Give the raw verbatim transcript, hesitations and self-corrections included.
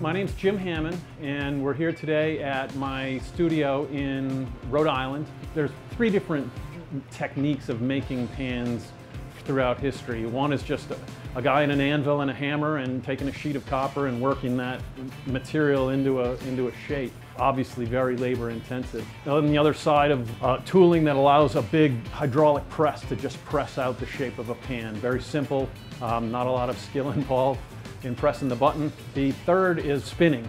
My name's Jim Hamann, and we're here today at my studio in Rhode Island. There's three different techniques of making pans throughout history. One is just a, a guy in an anvil and a hammer and taking a sheet of copper and working that material into a, into a shape. Obviously very labor intensive. On the other side of uh, tooling that allows a big hydraulic press to just press out the shape of a pan. Very simple, um, not a lot of skill involved in pressing the button. The third is spinning.